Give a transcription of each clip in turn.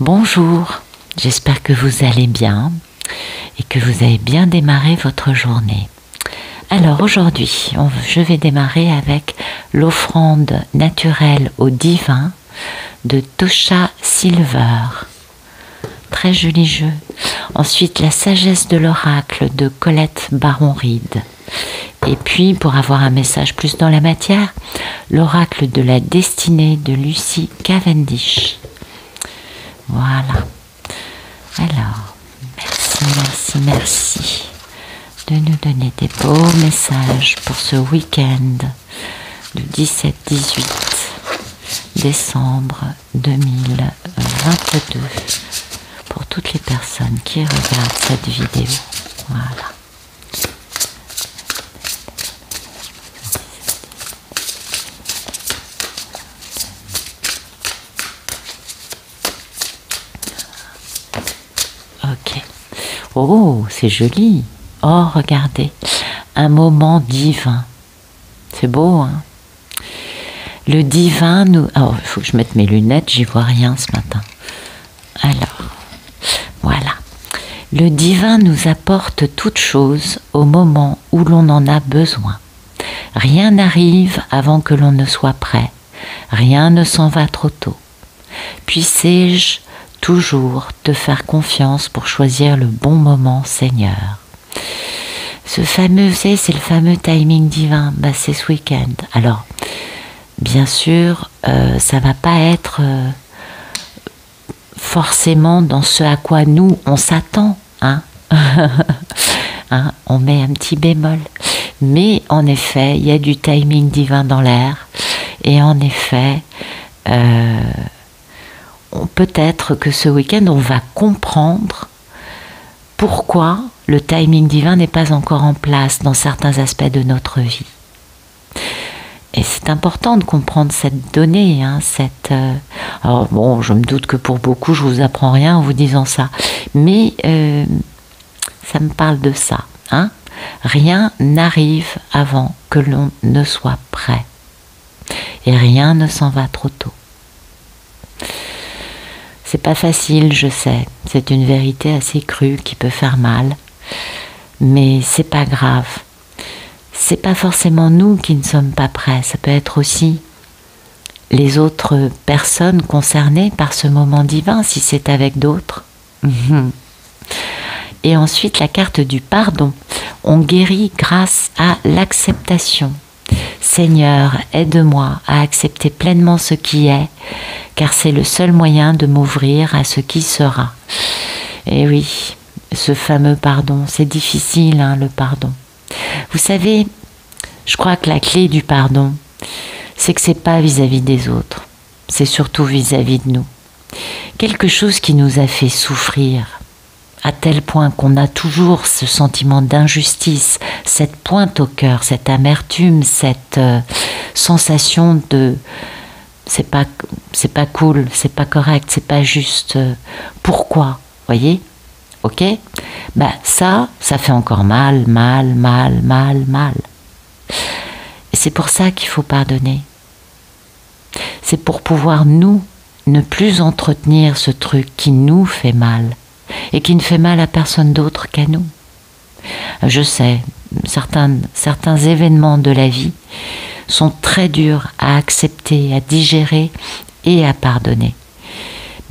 Bonjour, j'espère que vous allez bien et que vous avez bien démarré votre journée. Alors aujourd'hui, je vais démarrer avec l'offrande naturelle au divin de Tosha Silver. Très joli jeu. Ensuite, la sagesse de l'oracle de Colette Baron-Reid. Et puis, pour avoir un message plus dans la matière, l'oracle de la destinée de Lucy Cavendish. Voilà. Alors, merci de nous donner des beaux messages pour ce week-end du 17-18 décembre 2022. Pour toutes les personnes qui regardent cette vidéo. Voilà. Ok. Oh, c'est joli. Oh, regardez. Un moment divin. C'est beau, hein? Le divin nous... Oh, il faut que je mette mes lunettes, j'y vois rien ce matin. Alors... Voilà. Le divin nous apporte toute chose au moment où l'on en a besoin. Rien n'arrive avant que l'on ne soit prêt. Rien ne s'en va trop tôt. Puissé-je toujours te faire confiance pour choisir le bon moment, Seigneur. C'est le fameux timing divin. Bah, c'est ce week-end. Alors, bien sûr, ça va pas être... forcément dans ce à quoi nous on s'attend, hein? Hein, on met un petit bémol, mais en effet il y a du timing divin dans l'air et en effet peut-être que ce week-end on va comprendre pourquoi le timing divin n'est pas encore en place dans certains aspects de notre vie, et c'est important de comprendre cette donnée, hein, cette... Alors bon, je me doute que pour beaucoup, je vous apprends rien en vous disant ça. Mais ça me parle de ça. Hein? Rien n'arrive avant que l'on ne soit prêt. Et rien ne s'en va trop tôt. C'est pas facile, je sais. C'est une vérité assez crue qui peut faire mal. Mais c'est pas grave. C'est pas forcément nous qui ne sommes pas prêts. Ça peut être aussi... les autres personnes concernées par ce moment divin, si c'est avec d'autres. Et ensuite, la carte du pardon. On guérit grâce à l'acceptation. Seigneur, aide-moi à accepter pleinement ce qui est, car c'est le seul moyen de m'ouvrir à ce qui sera. Et oui, ce fameux pardon, c'est difficile, hein, le pardon. Vous savez, je crois que la clé du pardon, c'est que ce n'est pas vis-à-vis des autres, c'est surtout vis-à-vis de nous. Quelque chose qui nous a fait souffrir, à tel point qu'on a toujours ce sentiment d'injustice, cette pointe au cœur, cette amertume, cette sensation de « c'est pas cool, c'est pas correct, c'est pas juste, pourquoi ?» Voyez? Ok? Bah, ça fait encore mal. Et c'est pour ça qu'il faut pardonner. C'est pour pouvoir, nous, ne plus entretenir ce truc qui nous fait mal et qui ne fait mal à personne d'autre qu'à nous. Je sais, certains événements de la vie sont très durs à accepter, à digérer et à pardonner.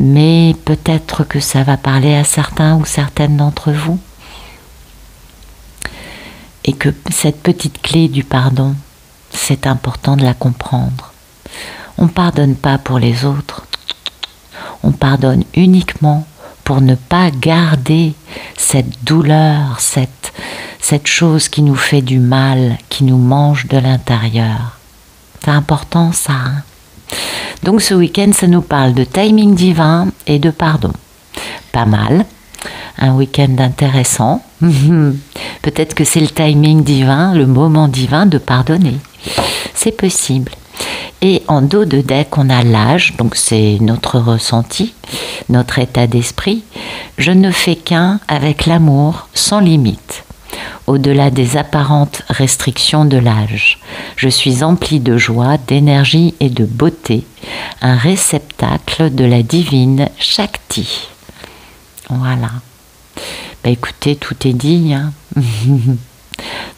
Mais peut-être que ça va parler à certains ou certaines d'entre vous, et que cette petite clé du pardon, c'est important de la comprendre. On ne pardonne pas pour les autres. On pardonne uniquement pour ne pas garder cette douleur, cette chose qui nous fait du mal, qui nous mange de l'intérieur. C'est important, ça, hein? Donc ce week-end, ça nous parle de timing divin et de pardon. Pas mal. Un week-end intéressant. Peut-être que c'est le timing divin, le moment divin de pardonner. C'est possible. Et en dos de deck, on a l'âge, donc c'est notre ressenti, notre état d'esprit. Je ne fais qu'un avec l'amour sans limite. au-delà des apparentes restrictions de l'âge. Je suis emplie de joie, d'énergie et de beauté, un réceptacle de la divine Shakti. Voilà. Bah écoutez, tout est dit, hein.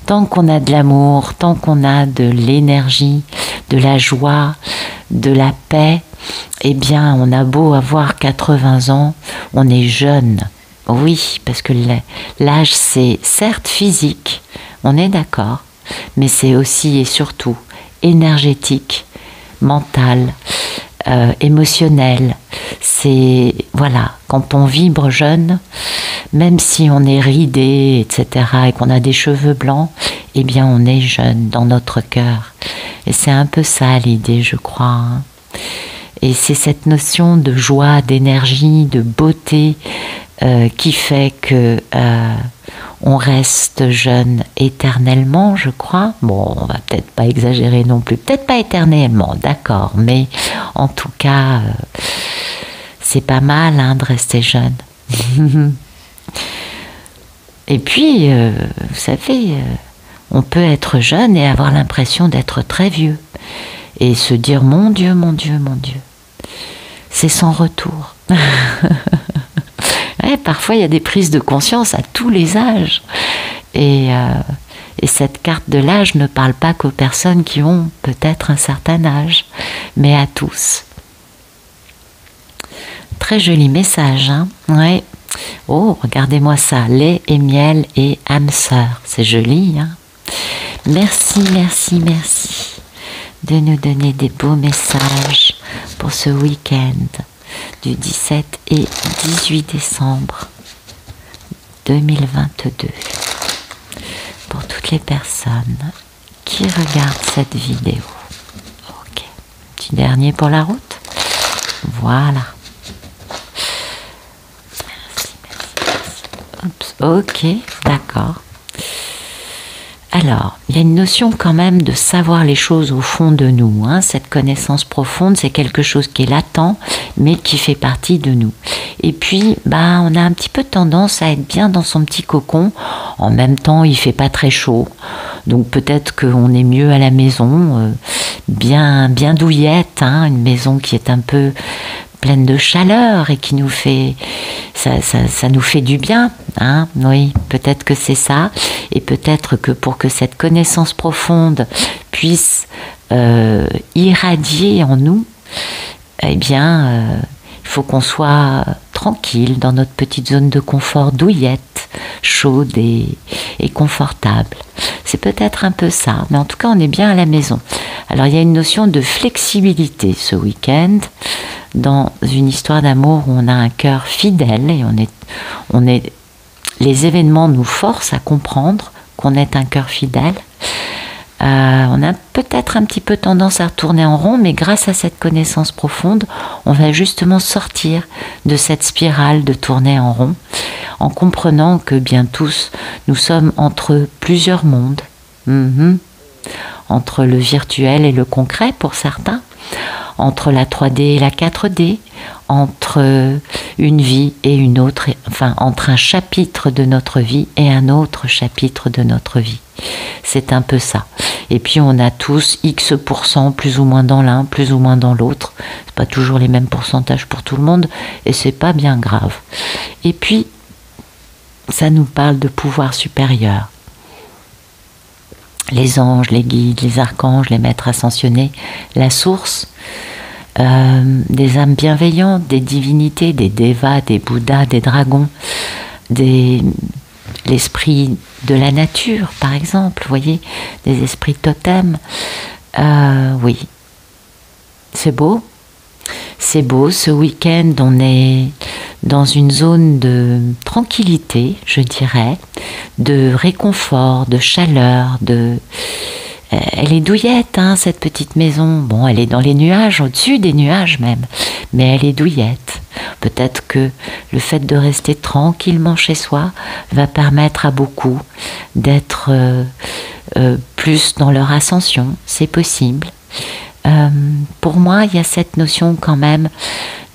Tant qu'on a de l'amour, tant qu'on a de l'énergie, de la joie, de la paix, eh bien, on a beau avoir 80 ans, on est jeune. Oui, parce que l'âge, c'est certes physique, on est d'accord, mais c'est aussi et surtout énergétique, mental, émotionnel. C'est, voilà, quand on vibre jeune, même si on est ridé, etc., et qu'on a des cheveux blancs, eh bien, on est jeune dans notre cœur. Et c'est un peu ça l'idée, je crois, hein. Et c'est cette notion de joie, d'énergie, de beauté qui fait que on reste jeune éternellement, je crois. Bon, on va peut-être pas exagérer non plus, peut-être pas éternellement, d'accord, mais en tout cas, c'est pas mal, hein, de rester jeune. Et puis, vous savez, on peut être jeune et avoir l'impression d'être très vieux. Et se dire, mon Dieu, mon Dieu, mon Dieu, c'est sans retour. Ouais, parfois, il y a des prises de conscience à tous les âges. Et cette carte de l'âge ne parle pas qu'aux personnes qui ont peut-être un certain âge, mais à tous. Très joli message, hein, ouais. Oh, regardez-moi ça, lait et miel et âme sœur, c'est joli, hein. Merci, merci, merci de nous donner des beaux messages pour ce week-end du 17 et 18 décembre 2022. Pour toutes les personnes qui regardent cette vidéo. Ok, petit dernier pour la route. Voilà. Merci, merci, merci. Oups. Ok, d'accord. Alors, il y a une notion quand même de savoir les choses au fond de nous, hein. Cette connaissance profonde, c'est quelque chose qui est latent, mais qui fait partie de nous. Et puis, bah, on a un petit peu tendance à être bien dans son petit cocon. En même temps, il ne fait pas très chaud. Donc peut-être qu'on est mieux à la maison, bien, bien douillette, hein, une maison qui est un peu pleine de chaleur et qui nous fait, ça nous fait du bien, hein, oui, peut-être que c'est ça, et peut-être que pour que cette connaissance profonde puisse irradier en nous, eh bien, il faut qu'on soit tranquille dans notre petite zone de confort douillette, chaude et confortable. C'est peut-être un peu ça, mais en tout cas, on est bien à la maison. Alors, il y a une notion de flexibilité ce week-end, dans une histoire d'amour où on a un cœur fidèle et on est les événements nous forcent à comprendre qu'on est un cœur fidèle. On a peut-être un petit peu tendance à tourner en rond, mais grâce à cette connaissance profonde, on va justement sortir de cette spirale de tourner en rond, en comprenant que bien tous, nous sommes entre plusieurs mondes, entre le virtuel et le concret pour certains, entre la 3D et la 4D, entre une vie et une autre, enfin entre un chapitre de notre vie et un autre chapitre de notre vie. C'est un peu ça. Et puis on a tous X% plus ou moins dans l'un, plus ou moins dans l'autre. C'est pas toujours les mêmes pourcentages pour tout le monde et c'est pas bien grave. Et puis ça nous parle de pouvoir supérieur. Les anges, les guides, les archanges, les maîtres ascensionnés, la source, des âmes bienveillantes, des divinités, des devas, des bouddhas, des dragons, l'esprit de la nature, par exemple, vous voyez, des esprits totems. Oui, c'est beau. C'est beau, ce week-end, on est dans une zone de tranquillité, je dirais, de réconfort, de chaleur, de... Elle est douillette, hein, cette petite maison. Bon, elle est dans les nuages, au-dessus des nuages même, mais elle est douillette. Peut-être que le fait de rester tranquillement chez soi va permettre à beaucoup d'être plus dans leur ascension, c'est possible. Pour moi, il y a cette notion quand même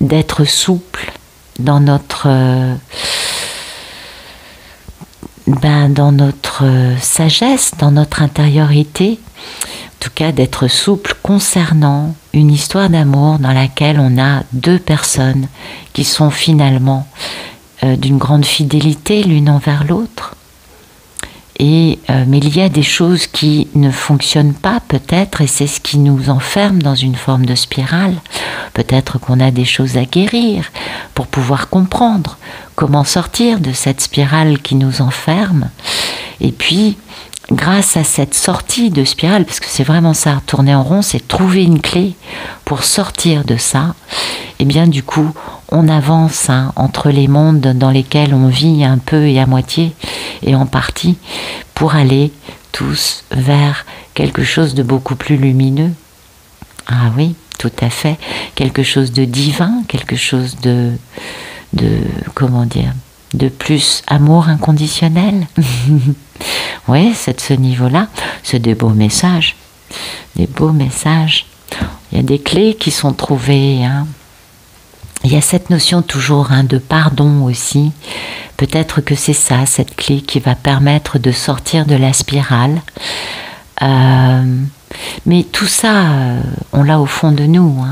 d'être souple dans notre dans notre sagesse, dans notre intériorité, en tout cas d'être souple concernant une histoire d'amour dans laquelle on a deux personnes qui sont finalement d'une grande fidélité l'une envers l'autre. Mais il y a des choses qui ne fonctionnent pas peut-être, et c'est ce qui nous enferme dans une forme de spirale. Peut-être qu'on a des choses à guérir pour pouvoir comprendre comment sortir de cette spirale qui nous enferme. Et puis, grâce à cette sortie de spirale, parce que c'est vraiment ça, tourner en rond, c'est trouver une clé pour sortir de ça, et bien du coup, on avance entre les mondes dans lesquels on vit un peu et à moitié, et en partie, pour aller tous vers quelque chose de beaucoup plus lumineux. Ah oui, tout à fait. Quelque chose de divin, quelque chose de plus amour inconditionnel. Oui, c'est de ce niveau-là. C'est des beaux messages. Des beaux messages. Il y a des clés qui sont trouvées, Il y a cette notion toujours de pardon aussi. Peut-être que c'est ça, cette clé qui va permettre de sortir de la spirale. Mais tout ça, on l'a au fond de nous.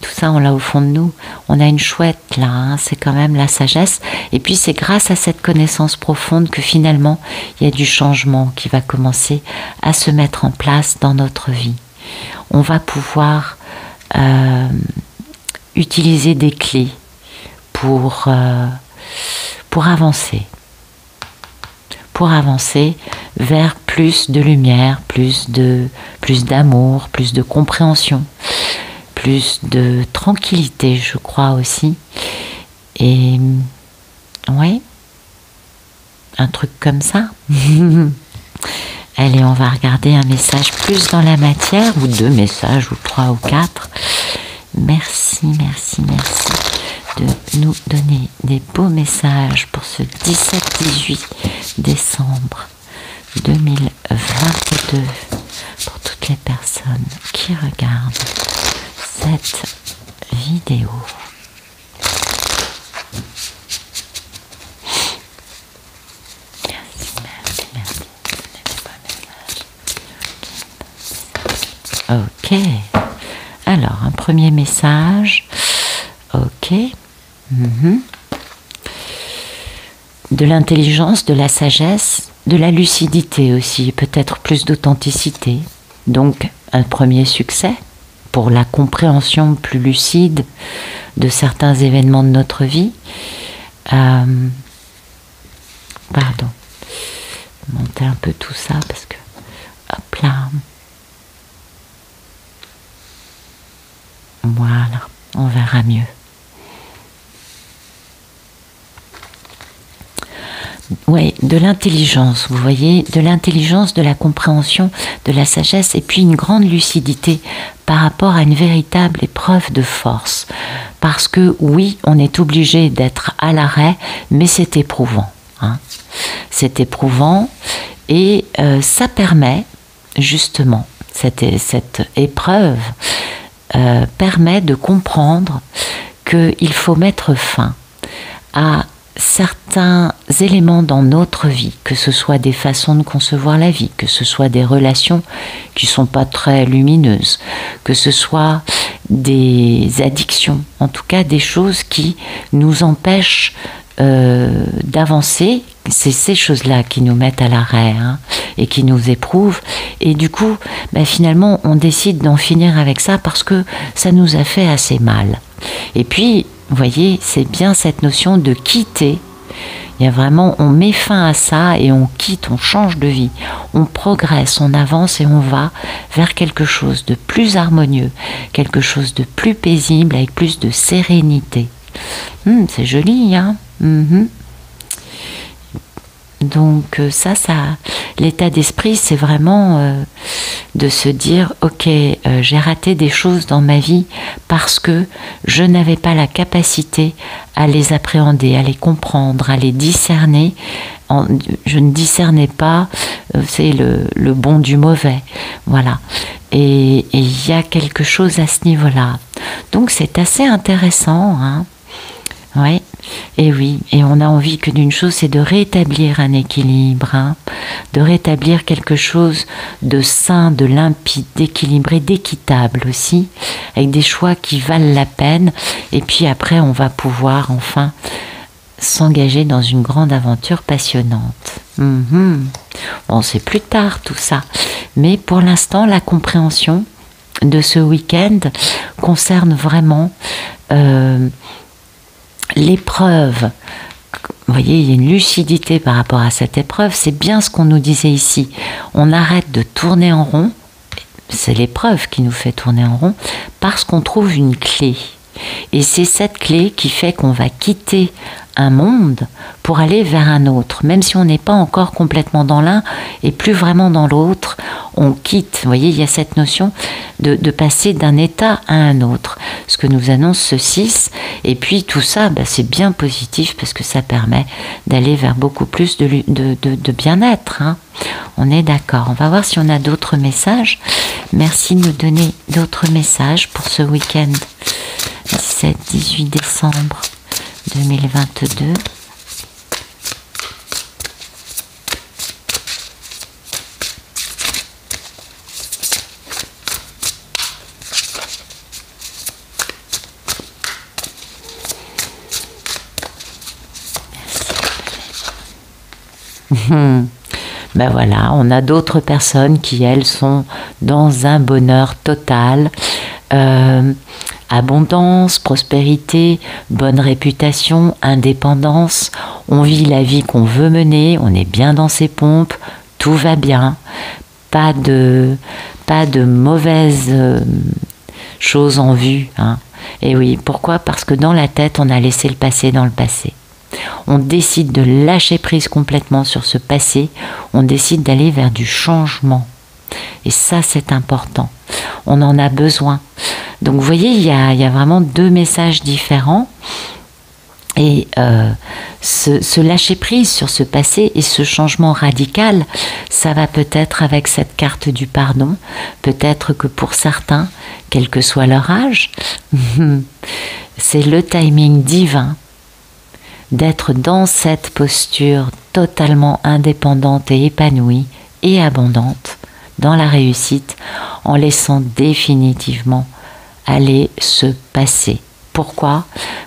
Tout ça, on l'a au fond de nous. On a une chouette là, c'est quand même la sagesse. Et puis c'est grâce à cette connaissance profonde que finalement, il y a du changement qui va commencer à se mettre en place dans notre vie. On va pouvoir utiliser des clés pour avancer vers plus de lumière, plus d'amour, plus de compréhension, plus de tranquillité, je crois aussi. Et oui, un truc comme ça. Allez, on va regarder un message plus dans la matière, ou deux messages, ou trois, ou quatre. Merci, merci, merci de nous donner des beaux messages pour ce 17-18 décembre 2022 pour toutes les personnes qui regardent cette vidéo. Merci, merci, merci de donner des beaux messages. Ok. Alors, un premier message, ok, de l'intelligence, de la sagesse, de la lucidité aussi, peut-être plus d'authenticité. Donc, un premier succès pour la compréhension plus lucide de certains événements de notre vie. Pardon, monter un peu tout ça parce que, hop là. Voilà, on verra mieux. Oui, de l'intelligence, vous voyez, de l'intelligence, de la compréhension, de la sagesse, et puis une grande lucidité par rapport à une véritable épreuve de force. Parce que oui, on est obligé d'être à l'arrêt, mais c'est éprouvant. C'est éprouvant, et ça permet, justement, cette épreuve, permet de comprendre qu'il faut mettre fin à certains éléments dans notre vie, que ce soit des façons de concevoir la vie, que ce soit des relations qui ne sont pas très lumineuses, que ce soit des addictions, en tout cas des choses qui nous empêchent d'avancer. C'est ces choses-là qui nous mettent à l'arrêt et qui nous éprouvent. Et du coup, finalement, on décide d'en finir avec ça parce que ça nous a fait assez mal. Et puis, vous voyez, c'est bien cette notion de quitter. Il y a vraiment, on met fin à ça et on quitte, on change de vie. On progresse, on avance et on va vers quelque chose de plus harmonieux, quelque chose de plus paisible, avec plus de sérénité. C'est joli, Donc ça, l'état d'esprit, c'est vraiment de se dire « Ok, j'ai raté des choses dans ma vie parce que je n'avais pas la capacité à les appréhender, à les comprendre, à les discerner. Je ne discernais pas, c'est le bon du mauvais. » Voilà. Et il y a quelque chose à ce niveau-là. Donc c'est assez intéressant, Oui. Et oui, et on a envie que d'une chose, c'est de rétablir un équilibre, hein, de rétablir quelque chose de sain, de limpide, d'équilibré, d'équitable aussi, avec des choix qui valent la peine. Et puis après, on va pouvoir enfin s'engager dans une grande aventure passionnante. Bon, c'est plus tard tout ça, mais pour l'instant, la compréhension de ce week-end concerne vraiment l'épreuve. Vous voyez, il y a une lucidité par rapport à cette épreuve. C'est bien ce qu'on nous disait ici. On arrête de tourner en rond. C'est l'épreuve qui nous fait tourner en rond parce qu'on trouve une clé. Et c'est cette clé qui fait qu'on va quitter un monde pour aller vers un autre. Même si on n'est pas encore complètement dans l'un et plus vraiment dans l'autre, on quitte. Vous voyez, il y a cette notion de passer d'un état à un autre. Ce que nous annonce ce 6. Et puis tout ça, bah, c'est bien positif parce que ça permet d'aller vers beaucoup plus de bien-être. Hein. On est d'accord. On va voir si on a d'autres messages. Merci de nous donner d'autres messages pour ce week-end. 17-18 décembre 2022. Merci. Ben voilà, on a d'autres personnes qui, elles, sont dans un bonheur total. Abondance, prospérité, bonne réputation, indépendance. On vit la vie qu'on veut mener, on est bien dans ses pompes, tout va bien. Pas de mauvaises choses en vue. Hein. Et oui, pourquoi? Parce que dans la tête, on a laissé le passé dans le passé. On décide de lâcher prise complètement sur ce passé, on décide d'aller vers du changement. Et ça, c'est important. On en a besoin. Donc, vous voyez, il y a vraiment deux messages différents. Et ce lâcher prise sur ce passé et ce changement radical, ça va peut-être avec cette carte du pardon. Peut-être que pour certains, quel que soit leur âge, c'est le timing divin d'être dans cette posture totalement indépendante et épanouie et abondante dans la réussite, en laissant définitivement aller se passer. Pourquoi?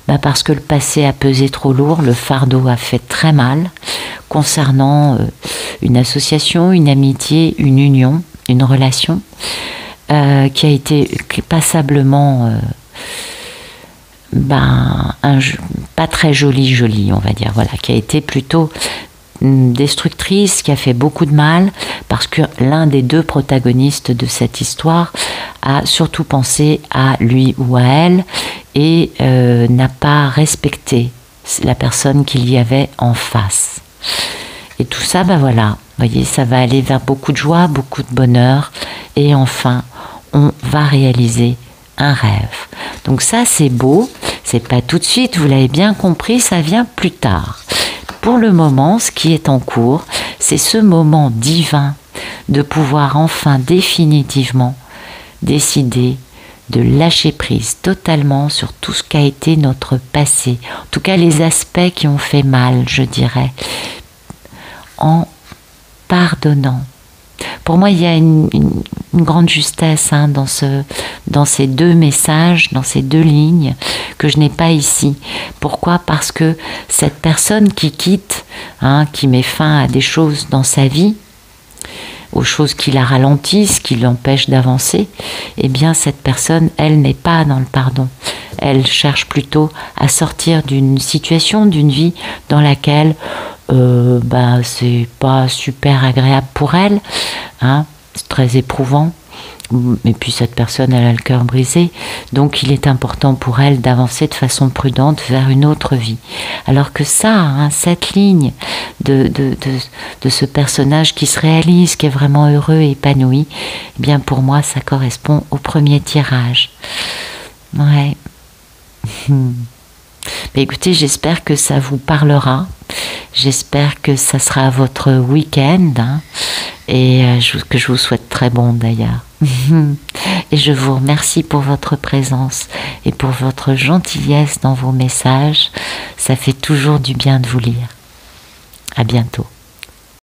Ben parce que le passé a pesé trop lourd, le fardeau a fait très mal, concernant une association, une amitié, une union, une relation, qui a été passablement... pas très jolie, on va dire, voilà, qui a été plutôt destructrice, qui a fait beaucoup de mal, parce que l'un des deux protagonistes de cette histoire a surtout pensé à lui ou à elle et n'a pas respecté la personne qu'il y avait en face. Et tout ça, ben voilà, vous voyez, ça va aller vers beaucoup de joie, beaucoup de bonheur, et enfin, on va réaliser un rêve. Donc ça, c'est beau, c'est pas tout de suite, vous l'avez bien compris, ça vient plus tard. Pour le moment, ce qui est en cours, c'est ce moment divin de pouvoir enfin définitivement décider de lâcher prise totalement sur tout ce qu'a été notre passé, en tout cas les aspects qui ont fait mal, je dirais, en pardonnant. Pour moi, il y a une grande justesse hein, dans ces deux messages, dans ces deux lignes que je n'ai pas ici. Pourquoi? Parce que cette personne qui quitte, hein, qui met fin à des choses dans sa vie, aux choses qui la ralentissent, qui l'empêchent d'avancer, eh bien cette personne, elle n'est pas dans le pardon. Elle cherche plutôt à sortir d'une situation, d'une vie dans laquelle c'est pas super agréable pour elle, hein, c'est très éprouvant, et puis cette personne elle a le cœur brisé, donc il est important pour elle d'avancer de façon prudente vers une autre vie. Alors que ça, hein, cette ligne de ce personnage qui se réalise, qui est vraiment heureux et épanoui, eh bien pour moi ça correspond au premier tirage. Ouais. Mais écoutez, j'espère que ça vous parlera, j'espère que ça sera votre week-end hein, et que je vous souhaite très bon d'ailleurs et je vous remercie pour votre présence et pour votre gentillesse dans vos messages. Ça fait toujours du bien de vous lire. À bientôt.